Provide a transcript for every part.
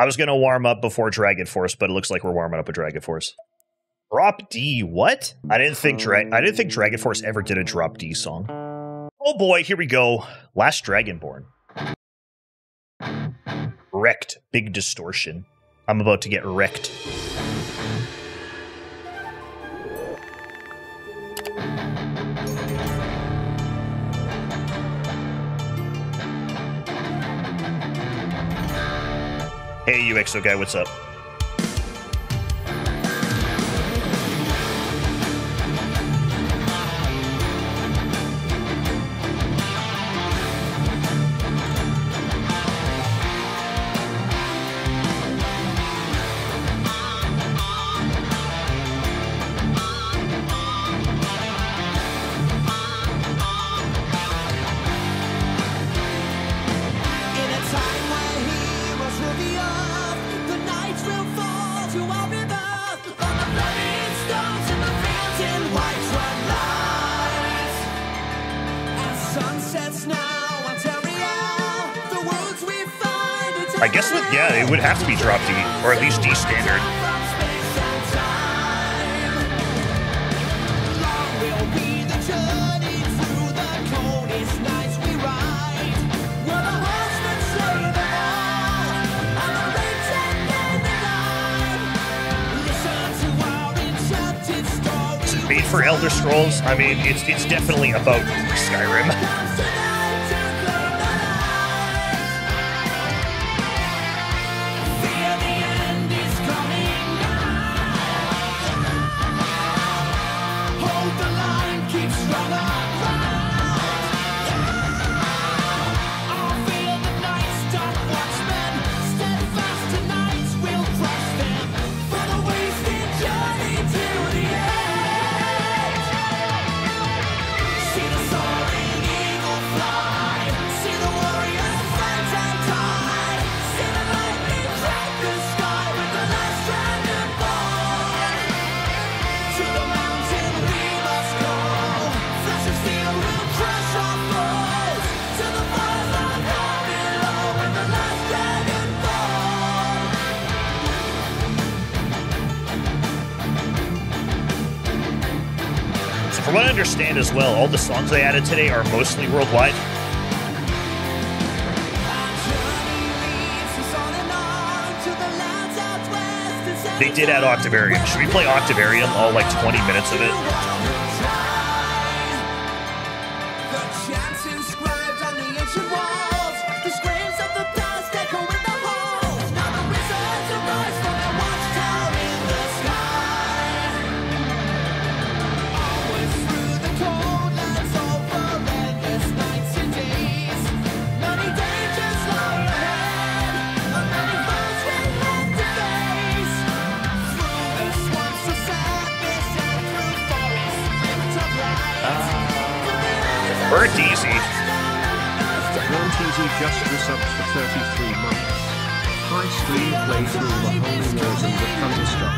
I was going to warm up before Dragonforce, but it looks like we're warming up with Dragonforce. Drop D, what? I didn't think Dragonforce ever did a Drop D song. Oh boy, here we go. Last Dragonborn. Wrecked. Big distortion. I'm about to get wrecked. Hey, UXO guy, what's up? It would have to be Drop D, or at least D standard. Is it made for Elder Scrolls? I mean, it's definitely about Skyrim. From what I understand as well, all the songs they added today are mostly worldwide. They did add Octavarium. Should we play Octavarium? All like 20 minutes of it? It's easy. Monty just resubbed for 33 months. High stream play through the holy wars and the thunderstruck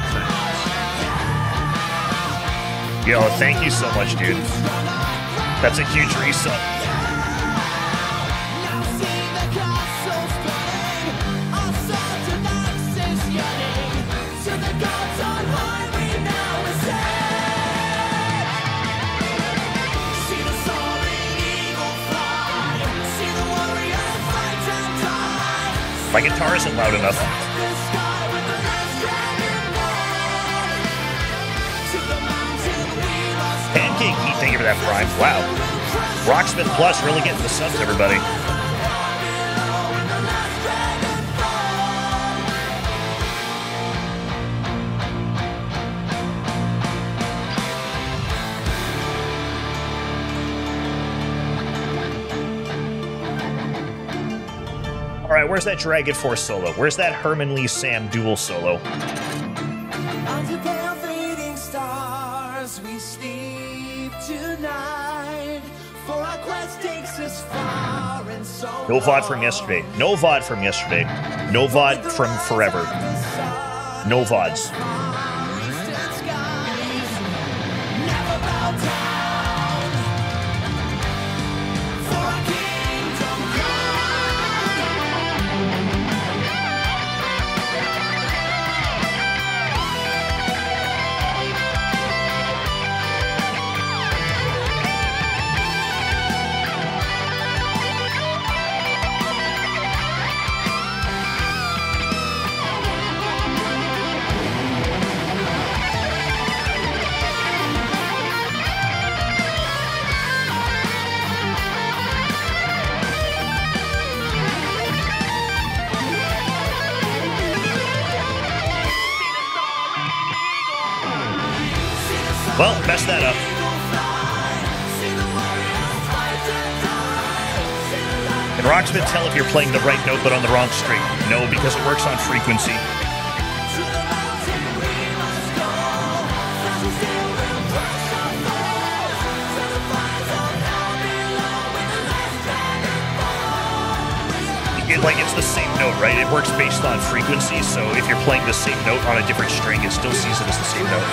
fans. Yo, thank you so much, dude. That's a huge resub. My guitar isn't loud enough. Pancake Heat, thank you for that prime. Wow. Rocksmith Plus really getting the subs, everybody. All right, where's that Dragonforce solo? Where's that Herman Lee Sam dual solo? Under palpitating stars, we sleep tonight. For our quest takes us far and so long. No VOD from yesterday. No VOD from yesterday. No VOD from forever. No VODs. Well, messed that up. Can Rocksmith tell if you're playing the right note but on the wrong string? No, because it works on frequency. Like, it's the same note, right? It works based on frequency, so if you're playing the same note on a different string, it still sees it as the same note.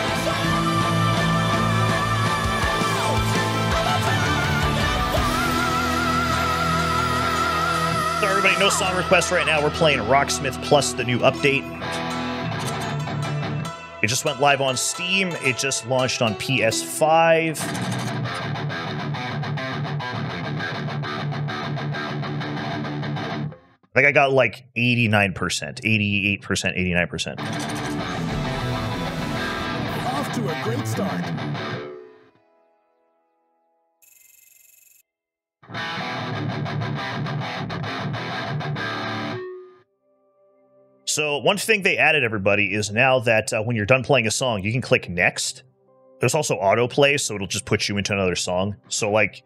So everybody, no song requests right now. We're playing Rocksmith Plus, the new update. It just went live on Steam. It just launched on PS5. Like, I got like 89%, 88%, 89%. Off to a great start. So one thing they added, everybody, is now that when you're done playing a song, you can click next. There's also autoplay, so it'll just put you into another song. So like,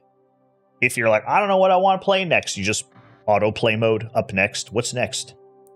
if you're like, I don't know what I want to play next, you just... autoplay mode, up next. What's next?